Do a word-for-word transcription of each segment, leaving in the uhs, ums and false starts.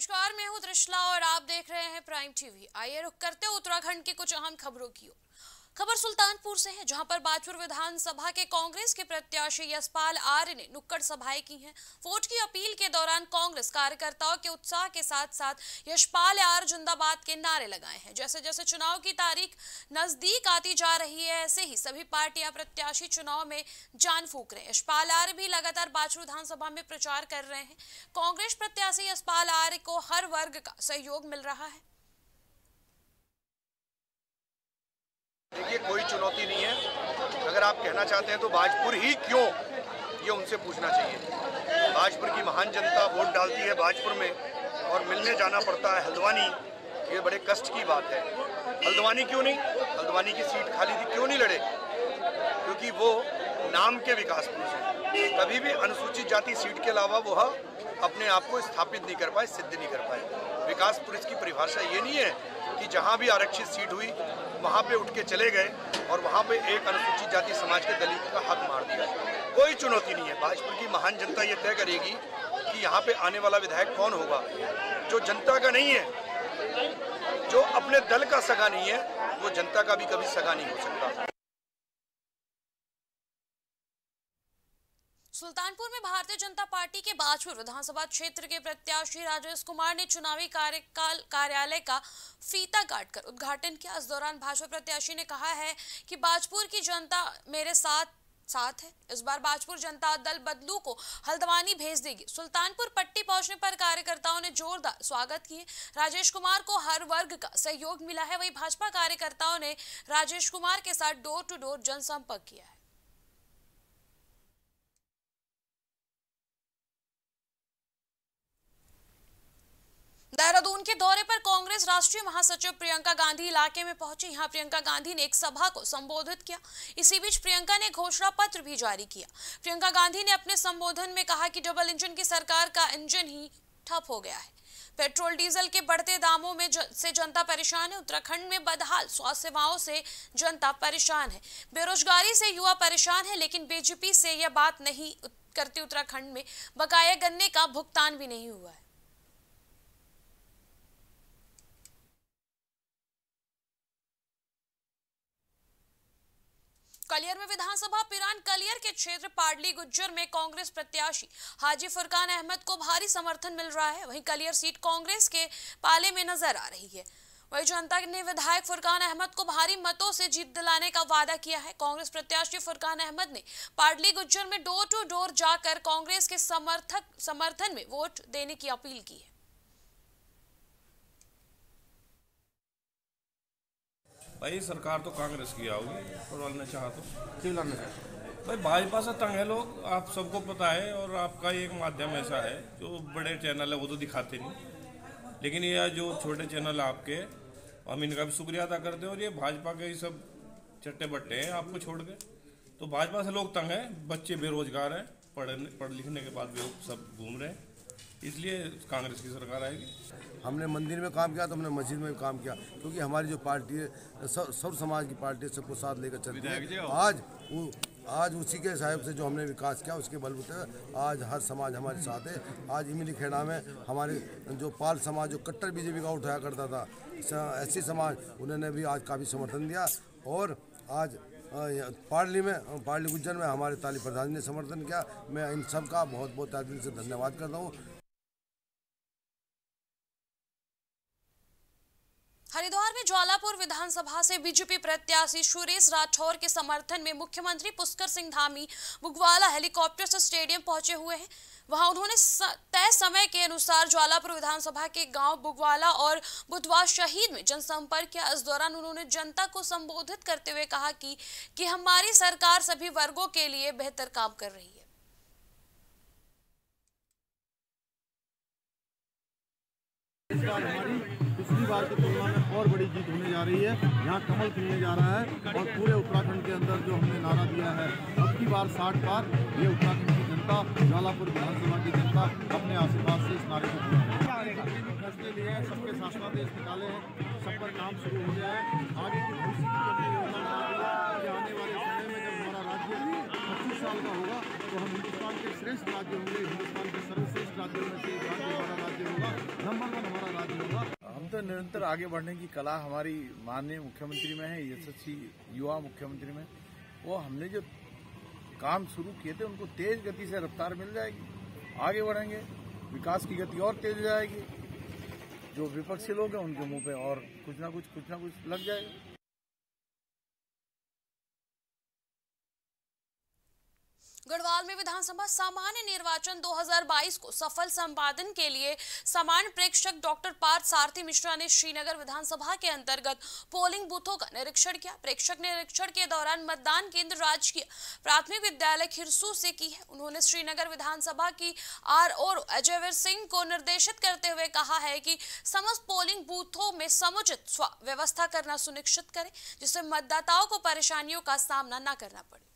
नमस्कार, मैं हूं त्रिश्ला और आप देख रहे हैं प्राइम टीवी। आइए रुख करते उत्तराखंड की कुछ अहम खबरों की ओर। खबर सुल्तानपुर से है, जहां पर बाजपुर विधानसभा के कांग्रेस के प्रत्याशी यशपाल आर्य ने नुक्कड़ सभाएं की हैं। वोट की अपील के दौरान कांग्रेस कार्यकर्ताओं के उत्साह के साथ साथ यशपाल आर्य जिंदाबाद के नारे लगाए हैं। जैसे जैसे चुनाव की तारीख नजदीक आती जा रही है, ऐसे ही सभी पार्टियां प्रत्याशी चुनाव में जान फूंक रहे हैं। यशपाल आर्य भी लगातार बाजपुर विधानसभा में प्रचार कर रहे हैं। कांग्रेस प्रत्याशी यशपाल आर्य को हर वर्ग का सहयोग मिल रहा है। देखिए, कोई चुनौती नहीं है। अगर आप कहना चाहते हैं तो बाजपुर ही क्यों, ये उनसे पूछना चाहिए। बाजपुर की महान जनता वोट डालती है बाजपुर में और मिलने जाना पड़ता है हल्द्वानी। ये बड़े कष्ट की बात है। हल्द्वानी क्यों नहीं, हल्द्वानी की सीट खाली थी क्यों नहीं लड़े? क्योंकि वो नाम के विकास पुरुष हैं। कभी भी अनुसूचित जाति सीट के अलावा वह अपने आप को स्थापित नहीं कर पाए, सिद्ध नहीं कर पाए। विकास पुरुष की परिभाषा ये नहीं है कि जहाँ भी आरक्षित सीट हुई वहाँ पे उठ के चले गए और वहाँ पे एक अनुसूचित जाति समाज के दलित का हक मार दिया। कोई चुनौती नहीं है। भाजपा की महान जनता ये तय करेगी कि यहाँ पे आने वाला विधायक कौन होगा। जो जनता का नहीं है, जो अपने दल का सगा नहीं है, वो जनता का भी कभी सगा नहीं हो सकता। सुल्तानपुर में भारतीय जनता पार्टी के बाजपुर विधानसभा क्षेत्र के प्रत्याशी राजेश कुमार ने चुनावी कार्यकाल कार्यालय का फीता काटकर उद्घाटन किया। इस दौरान भाजपा प्रत्याशी ने कहा है कि बाजपुर की जनता मेरे साथ साथ है। इस बार बाजपुर जनता दल बदलू को हल्द्वानी भेज देगी। सुल्तानपुर पट्टी पहुंचने पर कार्यकर्ताओं ने जोरदार स्वागत किए। राजेश कुमार को हर वर्ग का सहयोग मिला है। वहीं भाजपा कार्यकर्ताओं ने राजेश कुमार के साथ डोर टू डोर जनसंपर्क किया है। देहरादून के दौरे पर कांग्रेस राष्ट्रीय महासचिव प्रियंका गांधी इलाके में पहुंची। यहां प्रियंका गांधी ने एक सभा को संबोधित किया। इसी बीच प्रियंका ने घोषणा पत्र भी जारी किया। प्रियंका गांधी ने अपने संबोधन में कहा कि डबल इंजन की सरकार का इंजन ही ठप हो गया है। पेट्रोल डीजल के बढ़ते दामों में ज, से जनता परेशान है। उत्तराखंड में बदहाल स्वास्थ्य सेवाओं से जनता परेशान है। बेरोजगारी से युवा परेशान है, लेकिन बीजेपी से यह बात नहीं करती। उत्तराखंड में बकाया गन्ने का भुगतान भी नहीं हुआ है। कलियर में विधानसभा पिरान कलियर के क्षेत्र पाडली गुज्जर में कांग्रेस प्रत्याशी हाजी फरकान अहमद को भारी समर्थन मिल रहा है। वहीं कलियर सीट कांग्रेस के पाले में नजर आ रही है। वहीं जनता ने विधायक फरकान अहमद को भारी मतों से जीत दिलाने का वादा किया है। कांग्रेस प्रत्याशी फरकान अहमद ने पाडली गुज्जर में डोर टू डोर जाकर कांग्रेस के समर्थक समर्थन में वोट देने की अपील की है। भाई सरकार तो कांग्रेस की आओगी, लड़ना चाहा तो क्यों लड़ना चाहते भाई? भाजपा से तंग है लोग, आप सबको पता है। और आपका एक माध्यम ऐसा है जो बड़े चैनल है वो तो दिखाते नहीं, लेकिन ये जो छोटे चैनल आपके, हम इनका भी शुक्रिया अदा करते हैं। और ये भाजपा के ही सब चट्टे बट्टे हैं आपको छोड़ के। तो भाजपा से लोग तंग हैं, बच्चे बेरोजगार हैं, पढ़ने पढ़ लिखने के बाद भी सब घूम रहे हैं, इसलिए कांग्रेस की सरकार आएगी। हमने मंदिर में काम किया तो हमने मस्जिद में भी काम किया, क्योंकि हमारी जो पार्टी है सर्व समाज की पार्टी है, सबको साथ लेकर चलती है। आज वो आज उसी के हिसाब से जो हमने विकास किया उसके बलबूते आज हर समाज हमारे साथ है। आज इमली खेड़ा में हमारे जो पाल समाज जो कट्टर बीजेपी का उठाया करता था, ऐसी समाज उन्होंने भी आज काफ़ी समर्थन दिया। और आज पार्ली में पार्ली गुज्जर में हमारे ताली प्रधान ने समर्थन किया। मैं इन सब का बहुत बहुत तहे दिल से धन्यवाद करता हूँ। हरिद्वार में ज्वालापुर विधानसभा से बीजेपी प्रत्याशी सुरेश राठौर के समर्थन में मुख्यमंत्री पुष्कर सिंह धामी बुगवाला हेलीकॉप्टर से स्टेडियम पहुंचे हुए हैं। वहां उन्होंने तय समय के अनुसार ज्वालापुर विधानसभा के गांव बुगवाला और बुधवार शहीद में जनसंपर्क किया। इस दौरान उन्होंने जनता को संबोधित करते हुए कहा कि, कि हमारी सरकार सभी वर्गों के लिए बेहतर काम कर रही है। इस बार हमारी पिछली बार की तुलना में और बड़ी जीत होने जा रही है। यहाँ कमल खिलने जा रहा है और पूरे उत्तराखंड के अंदर जो हमने नारा दिया है अब की बार साठ बार, ये उत्तराखंड की जनता, ज्वालापुर विधानसभा की जनता अपने आशीर्वाद से इस नारे को फैसले लिए हैं। सबके शासनादेश निकाले हैं, सब पर काम शुरू हो गया है। आगे की भविष्य की आने वाले समय में जब हमारा राज्य पच्चीस साल का होगा तो हम हिंदुस्तान के श्रेष्ठ राज्य होंगे, हिंदुस्तान के सर्वश्रेष्ठ राज्यों में से राज्य हमारा राज्य होगा, नंबर वन हमारा राज्य होगा। हम तो निरंतर आगे बढ़ने की कला हमारी माननीय मुख्यमंत्री में है, यशस्वी युवा मुख्यमंत्री में। वो हमने जो काम शुरू किए थे उनको तेज गति से रफ्तार मिल जाएगी, आगे बढ़ेंगे, विकास की गति और तेज जाएगी। जो विपक्षी लोग हैं उनके मुंह पे और कुछ ना कुछ कुछ ना कुछ लग जाएगा। गढ़वाल में विधानसभा सामान्य निर्वाचन दो हज़ार बाईस को सफल संपादन के लिए सामान्य प्रेक्षक डॉक्टर पार्थ सारथी मिश्रा ने श्रीनगर विधानसभा के अंतर्गत पोलिंग बूथों का निरीक्षण किया। प्रेक्षक निरीक्षण के दौरान मतदान केंद्र राजकीय प्राथमिक विद्यालय खिरसू से की है। उन्होंने श्रीनगर विधानसभा की आर और अजयवीर सिंह को निर्देशित करते हुए कहा है कि समस्त पोलिंग बूथों में समुचित व्यवस्था करना सुनिश्चित करें, जिससे मतदाताओं को परेशानियों का सामना न करना पड़े।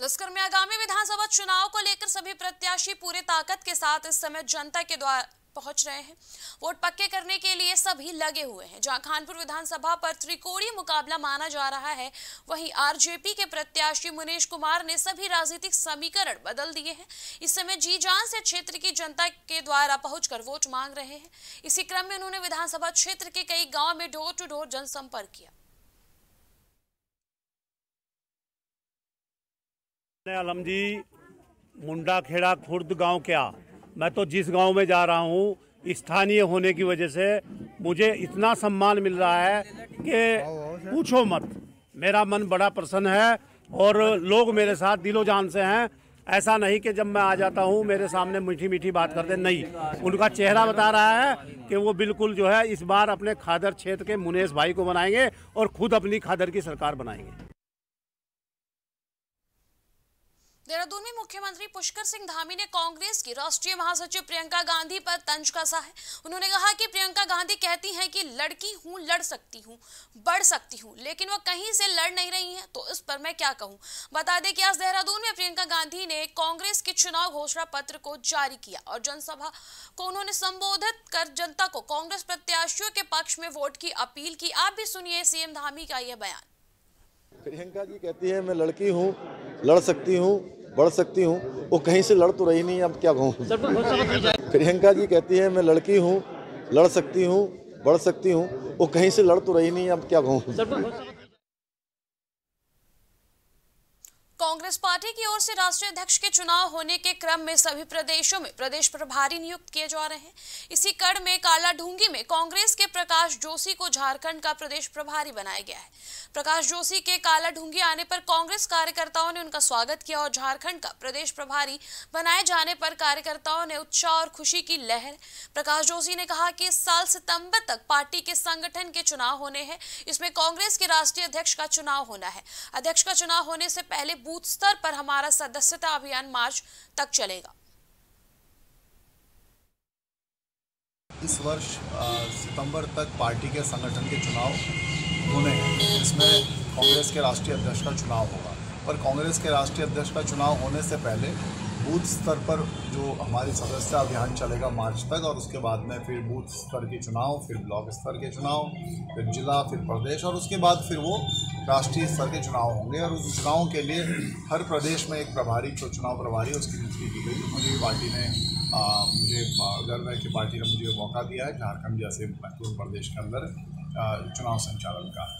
लश्कर में आगामी विधानसभा चुनाव को लेकर सभी प्रत्याशी पूरे ताकत के साथ इस समय जनता के द्वार पहुंच रहे हैं। वोट पक्के करने के लिए सभी लगे हुए हैं। जहां खानपुर विधानसभा पर त्रिकोणीय मुकाबला माना जा रहा है, वहीं आरजेपी के प्रत्याशी मुनीश कुमार ने सभी राजनीतिक समीकरण बदल दिए हैं। इस समय जी जान से क्षेत्र की जनता के द्वारा पहुंचकर वोट मांग रहे हैं। इसी क्रम में उन्होंने विधानसभा क्षेत्र के कई गाँव में डोर टू डोर जनसंपर्क किया। अलम जी मुंडा खेड़ा खुर्द गांव, क्या मैं तो जिस गांव में जा रहा हूं स्थानीय होने की वजह से मुझे इतना सम्मान मिल रहा है कि पूछो मत। मेरा मन बड़ा प्रसन्न है और लोग मेरे साथ दिलो जान से हैं। ऐसा नहीं कि जब मैं आ जाता हूं मेरे सामने मीठी मीठी बात करते, नहीं, उनका चेहरा बता रहा है कि वो बिल्कुल जो है इस बार अपने खादर क्षेत्र के मुनेश भाई को बनाएंगे और खुद अपनी खादर की सरकार बनाएंगे। देहरादून में मुख्यमंत्री पुष्कर सिंह धामी ने कांग्रेस की राष्ट्रीय महासचिव प्रियंका गांधी पर तंज कसा है। उन्होंने कहा कि प्रियंका गांधी कहती हैं कि लड़की हूं, लड़ सकती हूं, बढ़ सकती हूं, लेकिन वो कहीं से लड़ नहीं रही हैं, तो इस पर मैं क्या कहूं। बता दें कि आज देहरादून में प्रियंका गांधी ने कांग्रेस के चुनाव घोषणा पत्र को जारी किया और जनसभा को उन्होंने संबोधित कर जनता को कांग्रेस प्रत्याशियों के पक्ष में वोट की अपील की। आप भी सुनिए सीएम धामी का यह बयान। प्रियंका जी कहती है मैं लड़की हूँ, लड़ सकती हूँ, बढ़ सकती हूँ, वो कहीं से लड़ तो रही नहीं, अब क्या कहूँ। प्रियंका जी कहती है मैं लड़की हूँ, लड़ सकती हूँ, बढ़ सकती हूँ, वो कहीं से लड़ तो रही नहीं, अब क्या कहूँ। कांग्रेस पार्टी की ओर से राष्ट्रीय अध्यक्ष के चुनाव होने के क्रम में सभी प्रदेशों में प्रदेश प्रभारी नियुक्त किए जा रहे हैं। इसी कड़ में कालाढूंगी में कांग्रेस के प्रकाश जोशी को झारखंड का प्रदेश प्रभारी बनाया गया है। प्रकाश जोशी के कालाढूंगी आने पर कांग्रेस कार्यकर्ताओं ने उनका स्वागत किया और झारखंड का प्रदेश प्रभारी बनाए जाने पर कार्यकर्ताओं ने उत्साह और खुशी की लहर। प्रकाश जोशी ने कहा कि इस साल सितंबर तक पार्टी के संगठन के चुनाव होने हैं, इसमें कांग्रेस के राष्ट्रीय अध्यक्ष का चुनाव होना है। अध्यक्ष का चुनाव होने से पहले बूथ स्तर पर हमारा सदस्यता अभियान मार्च तक चलेगा। इस वर्ष सितंबर तक पार्टी के संगठन के चुनाव होने हैं, जिसमें कांग्रेस के राष्ट्रीय अध्यक्ष का चुनाव होगा। पर कांग्रेस के राष्ट्रीय अध्यक्ष का चुनाव होने से पहले बूथ स्तर पर जो हमारी सदस्यता अभियान चलेगा मार्च तक, और उसके बाद में फिर बूथ स्तर के चुनाव, फिर ब्लॉक स्तर के चुनाव, फिर जिला, फिर प्रदेश, और उसके बाद फिर वो राष्ट्रीय स्तर के चुनाव होंगे। और उस चुनाव के लिए हर प्रदेश में एक प्रभारी, जो चुनाव प्रभारी, उसकी नियुक्ति की गई। मुझे पार्टी ने आ, मुझे गर्व है कि पार्टी ने मुझे मौका दिया है झारखंड जैसे महत्वपूर्ण प्रदेश के अंदर आ, चुनाव संचालन का।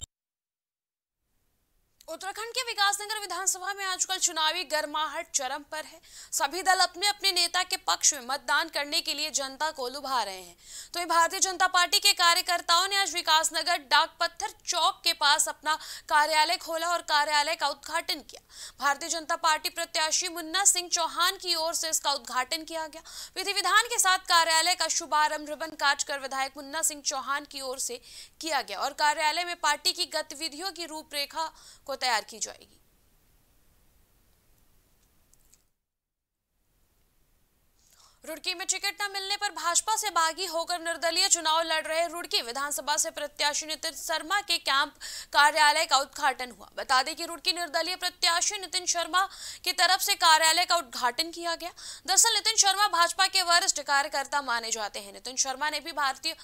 उत्तराखंड के विकासनगर विधानसभा में आजकल चुनावी गर्माहट चरम पर है। सभी दल अपने अपने नेता के पक्ष में मतदान करने के लिए जनता को लुभा रहे हैं। तो भारतीय जनता पार्टी के कार्यकर्ताओं ने आज विकासनगर डाक पत्थर चौक के पास अपना कार्यालय खोला और कार्यालय का उद्घाटन किया। भारतीय जनता पार्टी प्रत्याशी मुन्ना सिंह चौहान की ओर से इसका उद्घाटन किया गया। विधि विधान के साथ कार्यालय का शुभारंभ रिबन काटकर विधायक मुन्ना सिंह चौहान की ओर से किया गया और कार्यालय में पार्टी की गतिविधियों की रूपरेखा को तैयार की जाएगी। रुड़की में टिकट न मिलने पर भाजपा से बागी होकर निर्दलीय चुनाव लड़ रहे रुड़की विधानसभा से प्रत्याशी नितिन शर्मा के कैंप कार्यालय का उद्घाटन हुआ। बता दें कि रुड़की निर्दलीय प्रत्याशी नितिन शर्मा की तरफ से कार्यालय का उद्घाटन किया गया। दरअसल नितिन शर्मा भाजपा के वरिष्ठ कार्यकर्ता माने जाते हैं। नितिन शर्मा ने भी भारतीय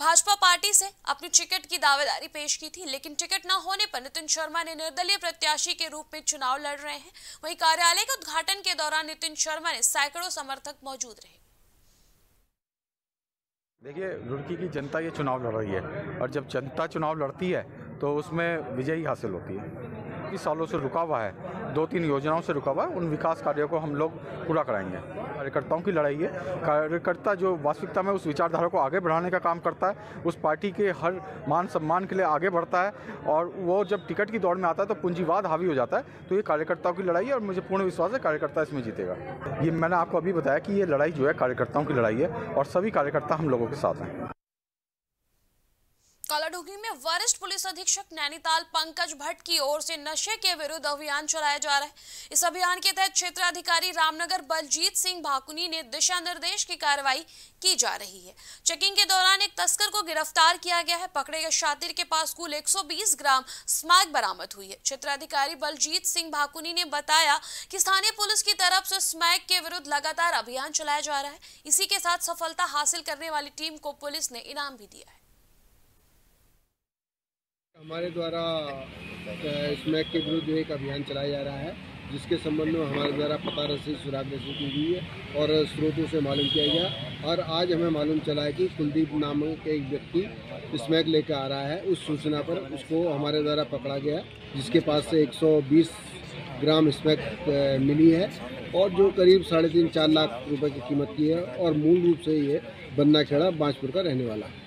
भाजपा पार्टी से अपनी टिकट की दावेदारी पेश की थी, लेकिन टिकट न होने पर नितिन शर्मा ने निर्दलीय प्रत्याशी के रूप में चुनाव लड़ रहे हैं। वहीं कार्यालय के उद्घाटन के दौरान नितिन शर्मा ने सैकड़ों समर्थक मौजूद रहे। देखिए, रुड़की की जनता ये चुनाव लड़ रही है और जब जनता चुनाव लड़ती है तो उसमें विजयी हासिल होती है। इस सालों से रुका हुआ है, दो तीन योजनाओं से रुका हुआ है, उन विकास कार्यों को हम लोग पूरा कराएंगे। कार्यकर्ताओं की लड़ाई है, कार्यकर्ता जो वास्तविकता में उस विचारधारा को आगे बढ़ाने का काम करता है, उस पार्टी के हर मान सम्मान के लिए आगे बढ़ता है और वो जब टिकट की दौड़ में आता है तो पूंजीवाद हावी हो जाता है। तो ये कार्यकर्ताओं की लड़ाई है और मुझे पूर्ण विश्वास है कार्यकर्ता इसमें जीतेगा। ये मैंने आपको अभी बताया कि ये लड़ाई जो है कार्यकर्ताओं की लड़ाई है और सभी कार्यकर्ता हम लोगों के साथ हैं। कालाडोगरी में वरिष्ठ पुलिस अधीक्षक नैनीताल पंकज भट्ट की ओर से नशे के विरुद्ध अभियान चलाया जा रहा है। इस अभियान के तहत क्षेत्राधिकारी रामनगर बलजीत सिंह भाकुनी ने दिशा निर्देश की कार्रवाई की जा रही है। चेकिंग के दौरान एक तस्कर को गिरफ्तार किया गया है। पकड़े गए शातिर के पास कुल एक सौ बीस ग्राम स्मैक बरामद हुई है। क्षेत्राधिकारी बलजीत सिंह भाकुनी ने बताया कि स्थानीय पुलिस की तरफ से स्मैक के विरुद्ध लगातार अभियान चलाया जा रहा है। इसी के साथ सफलता हासिल करने वाली टीम को पुलिस ने इनाम भी दिया है। हमारे द्वारा स्मैक के विरुद्ध एक अभियान चलाया जा रहा है, जिसके संबंध में हमारे द्वारा पता रसीद सुराग रसीद की गई है और स्रोतों से मालूम किया गया। और आज हमें मालूम चला है कि कुलदीप नामक एक व्यक्ति स्मैक लेकर आ रहा है। उस सूचना पर उसको हमारे द्वारा पकड़ा गया, जिसके पास से एक सौ बीस ग्राम स्मैक मिली है और जो करीब साढ़े तीन चार लाख रुपये की कीमत की है और मूल रूप से ये बन्ना खेड़ा बांजपुर का रहने वाला है।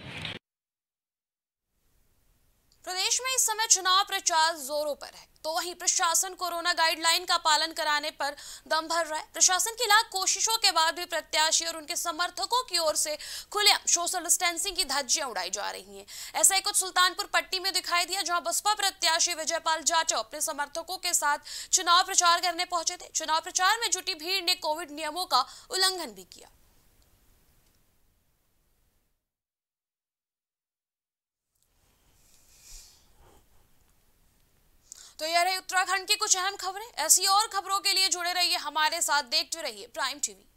प्रदेश में इस समय चुनाव प्रचार जोरों पर है, तो वहीं प्रशासन कोरोना गाइडलाइन का पालन कराने पर दम भर रहा है। प्रशासन की लाख कोशिशों के बाद भी प्रत्याशी और उनके समर्थकों की ओर से खुलेआम सोशल डिस्टेंसिंग की धज्जियां उड़ाई जा रही हैं। ऐसा ही कुछ सुल्तानपुर पट्टी में दिखाई दिया, जहां बसपा प्रत्याशी विजयपाल जाट अपने समर्थकों के साथ चुनाव प्रचार करने पहुंचे थे। चुनाव प्रचार में जुटी भीड़ ने कोविड नियमों का उल्लंघन भी किया। तो यह रही उत्तराखंड की कुछ अहम खबरें। ऐसी और खबरों के लिए जुड़े रहिए हमारे साथ, देखते रहिए प्राइम टीवी।